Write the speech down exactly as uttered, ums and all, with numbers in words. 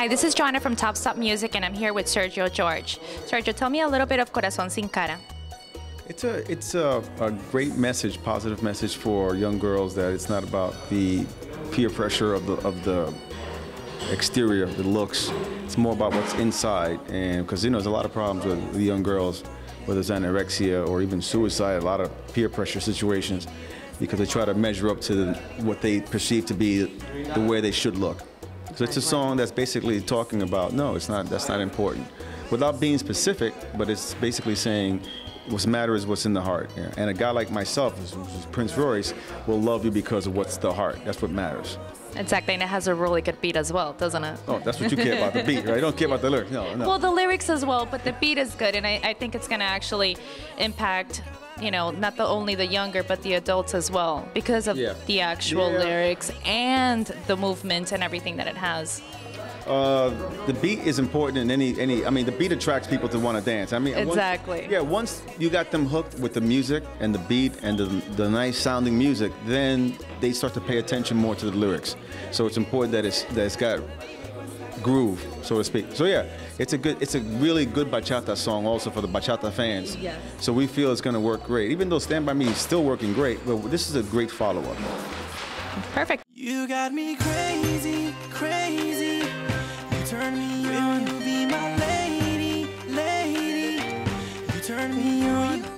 Hi, this is Joanna from Top Stop Music, and I'm here with Sergio George. Sergio, tell me a little bit of Corazón Sin Cara. It's a it's a, a great message, positive message for young girls that it's not about the peer pressure of the of the exterior, the looks. It's more about what's inside, and because you know there's a lot of problems with the young girls, whether it's anorexia or even suicide, a lot of peer pressure situations, because they try to measure up to the, what they perceive to be the way they should look. So it's a song that's basically talking about, no, it's not, that's not important. Without being specific, but it's basically saying, what's matter is what's in the heart. Yeah. And a guy like myself, Prince Royce, will love you because of what's the heart. That's what matters. Exactly, and it has a really good beat as well, doesn't it? Oh, that's what you care about, the beat, right? I don't care about the lyrics, no, no. Well, the lyrics as well, but the beat is good, and I, I think it's gonna actually impact, you know, not the only the younger, but the adults as well, because of yeah. the actual yeah. lyrics and the movement and everything that it has. Uh, the beat is important in any, any, I mean, the beat attracts people to want to dance. I mean, exactly. Once, yeah, once you got them hooked with the music and the beat and the, the nice sounding music, then they start to pay attention more to the lyrics. So it's important that it's, that it's got groove, so to speak. So yeah, it's a good, it's a really good bachata song also for the bachata fans. Yes. So we feel it's going to work great. Even though Stand By Me is still working great, but this is a great follow-up. Perfect. You got me crazy, crazy. Turn me on, you be my lady, lady. You turn me on.